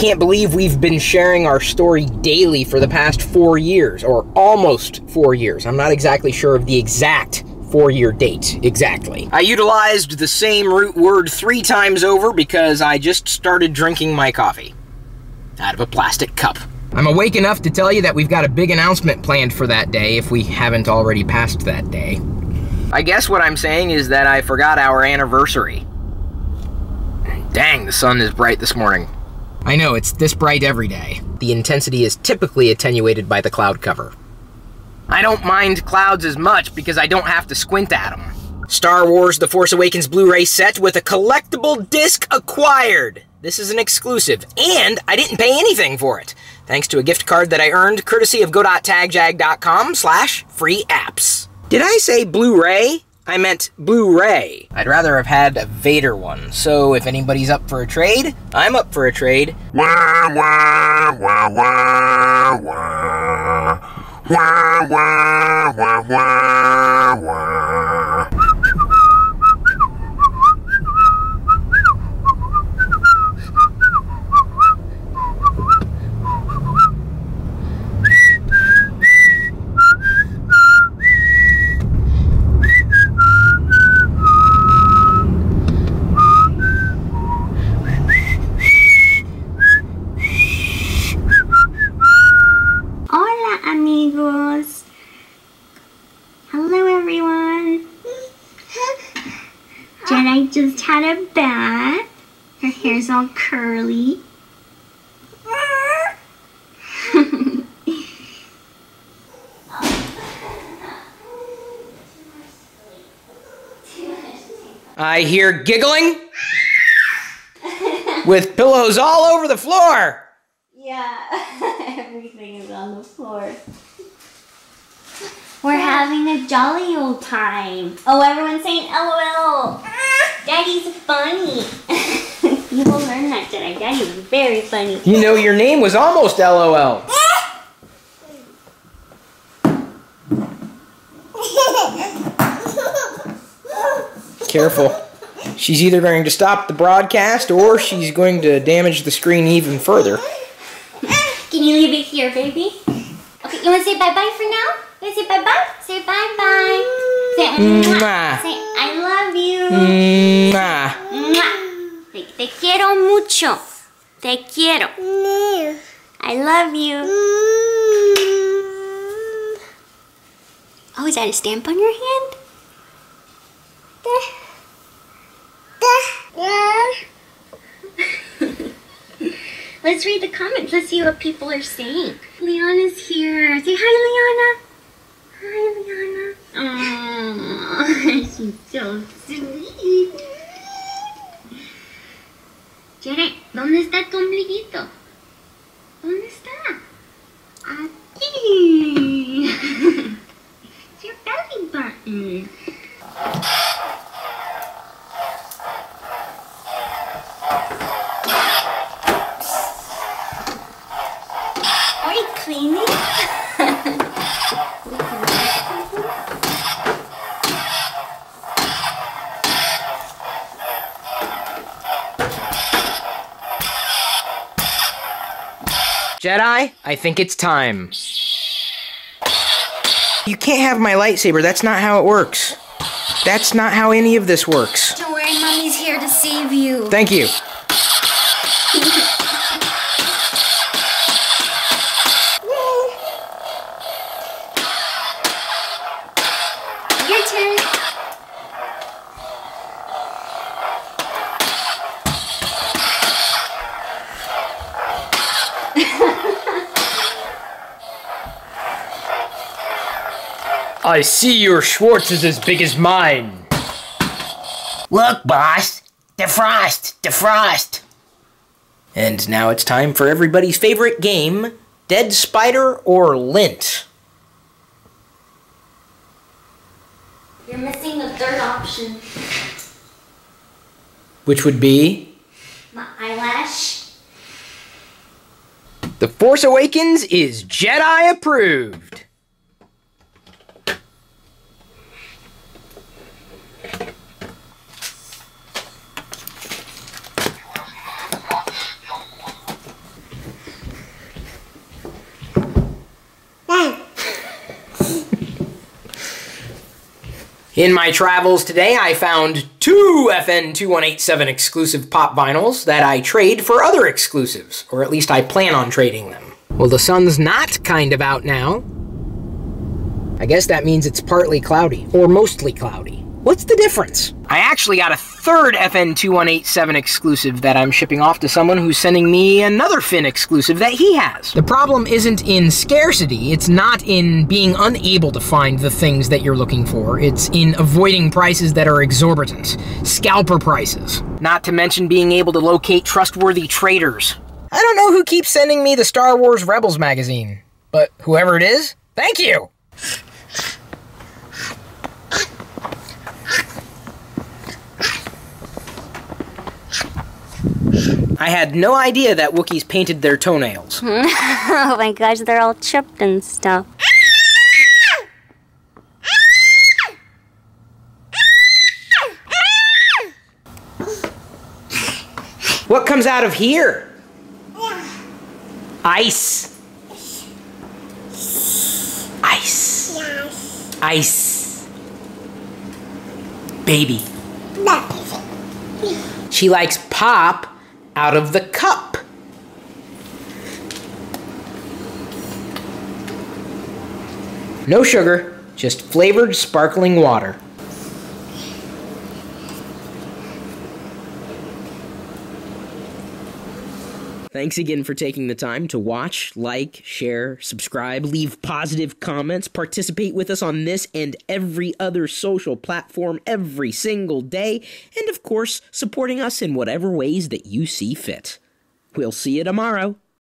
can't believe we've been sharing our story daily for the past 4 years, or almost 4 years. I'm not exactly sure of the exact four-year date, exactly. I utilized the same root word 3 times over because I just started drinking my coffee out of a plastic cup. I'm awake enough to tell you that we've got a big announcement planned for that day, if we haven't already passed that day. I guess what I'm saying is that I forgot our anniversary. Dang, the sun is bright this morning. I know, it's this bright every day. The intensity is typically attenuated by the cloud cover. I don't mind clouds as much because I don't have to squint at them. Star Wars The Force Awakens Blu-ray set with a collectible disc acquired. This is an exclusive, and I didn't pay anything for it, thanks to a gift card that I earned courtesy of go.tagjag.com/free apps. Did I say Blu-ray? I meant Blu-ray. I'd rather have had a Vader one, so if anybody's up for a trade, I'm up for a trade. Wah, wah, wah, wah, wah. Wah, wah, wah, wah, wah. Jedi just had a bath. Her hair's all curly. I hear giggling with pillows all over the floor. Yeah, everything is on the floor. We're having a jolly old time. Oh, everyone's saying LOL. Daddy's funny. You will learn that today. Daddy's very funny. You know, your name was almost LOL. Careful. She's either going to stop the broadcast or she's going to damage the screen even further. Can you leave it here, baby? Okay, you want to say bye-bye for now? You say bye-bye? Say bye-bye. Say mwah. Say I love you. Mwah. Mwah. Te quiero mucho. Te quiero. I love you. Oh, is that a stamp on your hand? Let's read the comments. Let's see what people are saying. Liana's here. Say hi, Liana. Hi, Liana. Oh, she's so sweet. Jere, ¿dónde está tu ombliguito? ¿Dónde está? Aquí. It's your belly button. Are you cleaning? Jedi, I think it's time. You can't have my lightsaber. That's not how it works. That's not how any of this works. Don't worry, Mommy's here to save you. Thank you. Your turn. I see your Schwartz is as big as mine. Look, boss. Defrost. Defrost. And now it's time for everybody's favorite game, Dead Spider or Lint. You're missing the third option. Which would be? My eyelash. The Force Awakens is Jedi approved. In my travels today, I found two FN2187 exclusive pop vinyls that I trade for other exclusives, or at least I plan on trading them. Well, the sun's not kind of out now. I guess that means it's partly cloudy, or mostly cloudy. What's the difference? I actually got a third FN2187 exclusive that I'm shipping off to someone who's sending me another Finn exclusive that he has. The problem isn't in scarcity, it's not in being unable to find the things that you're looking for, it's in avoiding prices that are exorbitant. Scalper prices. Not to mention being able to locate trustworthy traders. I don't know who keeps sending me the Star Wars Rebels magazine, but whoever it is, thank you! I had no idea that Wookiees painted their toenails. Oh my gosh, they're all chipped and stuff. What comes out of here? Ice. Ice. Ice. Baby. She likes pop out of the cup. No sugar, just flavored sparkling water. Thanks again for taking the time to watch, like, share, subscribe, leave positive comments, participate with us on this and every other social platform every single day, and of course, supporting us in whatever ways that you see fit. We'll see you tomorrow.